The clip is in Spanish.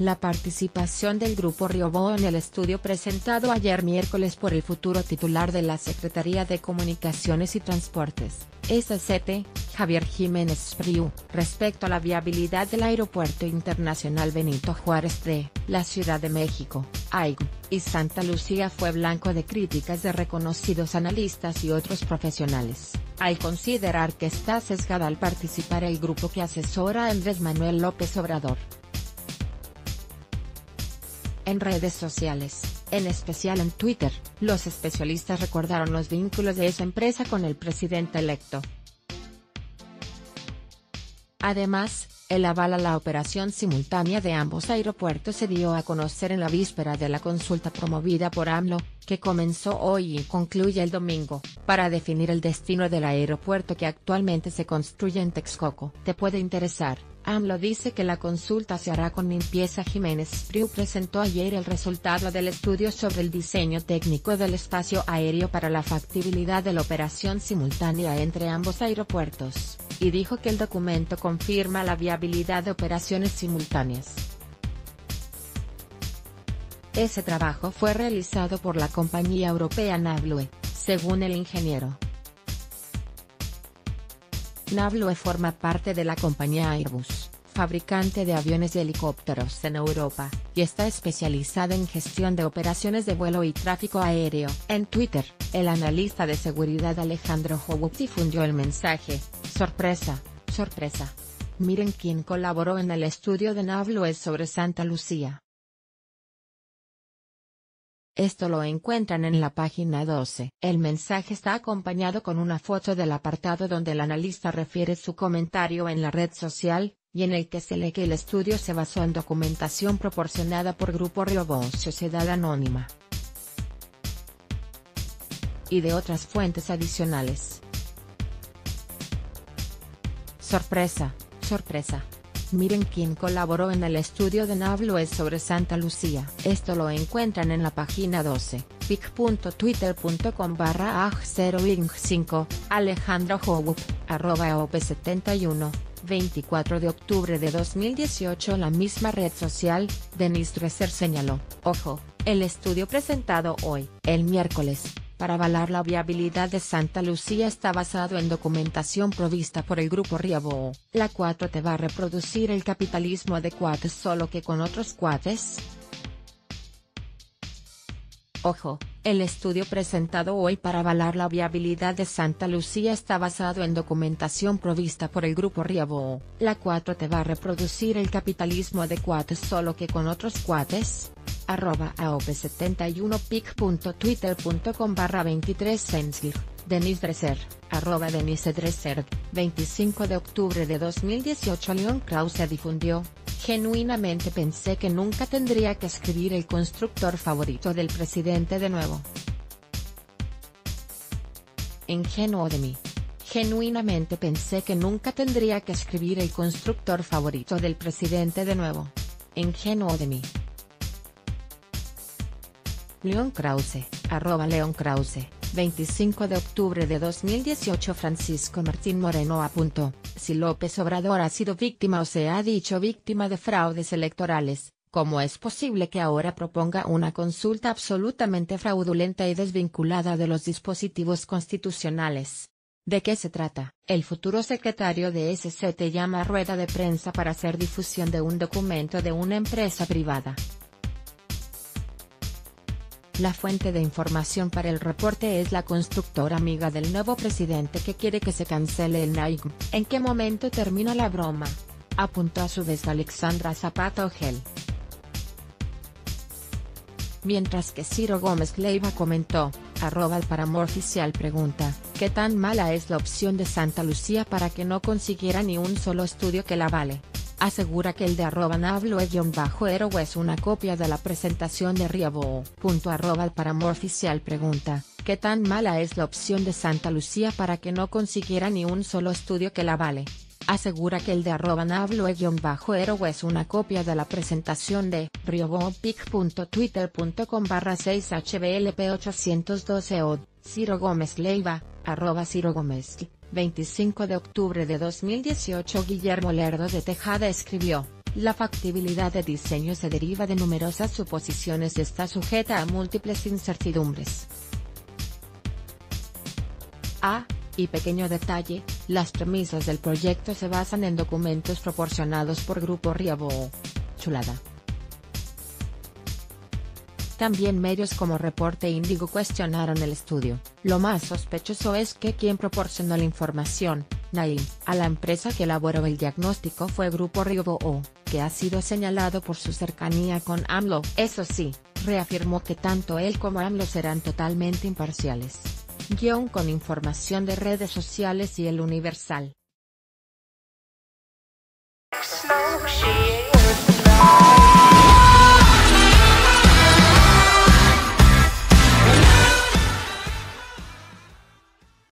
La participación del Grupo Riobóo en el estudio presentado ayer miércoles por el futuro titular de la Secretaría de Comunicaciones y Transportes, SCT, Javier Jiménez Spriú, respecto a la viabilidad del Aeropuerto Internacional Benito Juárez de la Ciudad de México, AICM, y Santa Lucía fue blanco de críticas de reconocidos analistas y otros profesionales, al considerar que está sesgada al participar el grupo que asesora a Andrés Manuel López Obrador. En redes sociales, en especial en Twitter, los especialistas recordaron los vínculos de esa empresa con el presidente electo. Además, el aval a la operación simultánea de ambos aeropuertos se dio a conocer en la víspera de la consulta promovida por AMLO, que comenzó hoy y concluye el domingo, para definir el destino del aeropuerto que actualmente se construye en Texcoco. ¿Te puede interesar? AMLO dice que la consulta se hará con limpieza. Jiménez Spriú presentó ayer el resultado del estudio sobre el diseño técnico del espacio aéreo para la factibilidad de la operación simultánea entre ambos aeropuertos, y dijo que el documento confirma la viabilidad de operaciones simultáneas. Ese trabajo fue realizado por la compañía europea NAVBLUE, según el ingeniero. NAVBLUE forma parte de la compañía Airbus, fabricante de aviones y helicópteros en Europa, y está especializada en gestión de operaciones de vuelo y tráfico aéreo. En Twitter, el analista de seguridad Alejandro Jobutti difundió el mensaje: sorpresa, sorpresa. Miren quién colaboró en el estudio de NAVBLUE sobre Santa Lucía. Esto lo encuentran en la página 12. El mensaje está acompañado con una foto del apartado donde el analista refiere su comentario en la red social, y en el que se lee que el estudio se basó en documentación proporcionada por Grupo Riobóo Sociedad Anónima y de otras fuentes adicionales. Sorpresa, sorpresa. Miren quién colaboró en el estudio de NAVBLUE sobre Santa Lucía. Esto lo encuentran en la página 12, pic.twitter.com/aj0link5, Alejandro Jobutti, @op71, 24 de octubre de 2018. La misma red social, Denise Dresser señaló: ojo, el estudio presentado hoy, el miércoles, para avalar la viabilidad de Santa Lucía está basado en documentación provista por el Grupo Riobóo. La 4T va a reproducir el capitalismo de cuates, solo que con otros cuates. Ojo, el estudio presentado hoy para avalar la viabilidad de Santa Lucía está basado en documentación provista por el Grupo Riobóo. La 4T va a reproducir el capitalismo de cuates, solo que con otros cuates. @aop71, pic.twitter.com/23censir, Denise Dresser, @Denise Dresser, 25 de octubre de 2018. León Krauze difundió: genuinamente pensé que nunca tendría que escribir el constructor favorito del presidente de nuevo. Ingenuo de mí. Genuinamente pensé que nunca tendría que escribir el constructor favorito del presidente de nuevo. Ingenuo de mí. León Krauze, @León Krauze, 25 de octubre de 2018. Francisco Martín Moreno apuntó: si López Obrador ha sido víctima o se ha dicho víctima de fraudes electorales, ¿cómo es posible que ahora proponga una consulta absolutamente fraudulenta y desvinculada de los dispositivos constitucionales? ¿De qué se trata? El futuro secretario de SCT llama a rueda de prensa para hacer difusión de un documento de una empresa privada. La fuente de información para el reporte es la constructora amiga del nuevo presidente que quiere que se cancele el NAICM. ¿En qué momento termina la broma?, apuntó a su vez Alexandra Zapata Gel. Mientras que Ciro Gómez Leiva comentó: @El Paramor Oficial pregunta, ¿qué tan mala es la opción de Santa Lucía para que no consiguiera ni un solo estudio que la vale? Asegura que el de @NAVBLUE_Aero es una copia de la presentación de Riobóo. @El Paramor Oficial pregunta, ¿qué tan mala es la opción de Santa Lucía para que no consiguiera ni un solo estudio que la vale? Asegura que el de @NAVBLUE_Aero es una copia de la presentación de Riobóo. pic.twitter.com/6HBLP812od, Ciro Gómez Leiva, @Ciro Gómez. 25 de octubre de 2018. Guillermo Lerdo de Tejada escribió: La factibilidad de diseño se deriva de numerosas suposiciones y está sujeta a múltiples incertidumbres. Ah, y pequeño detalle, las premisas del proyecto se basan en documentos proporcionados por Grupo Riobóo. Chulada. También medios como Reporte Índigo cuestionaron el estudio. Lo más sospechoso es que quien proporcionó la información, Naim, a la empresa que elaboró el diagnóstico fue Grupo Riobóo, que ha sido señalado por su cercanía con AMLO. Eso sí, reafirmó que tanto él como AMLO serán totalmente imparciales. Guión con información de redes sociales y El Universal.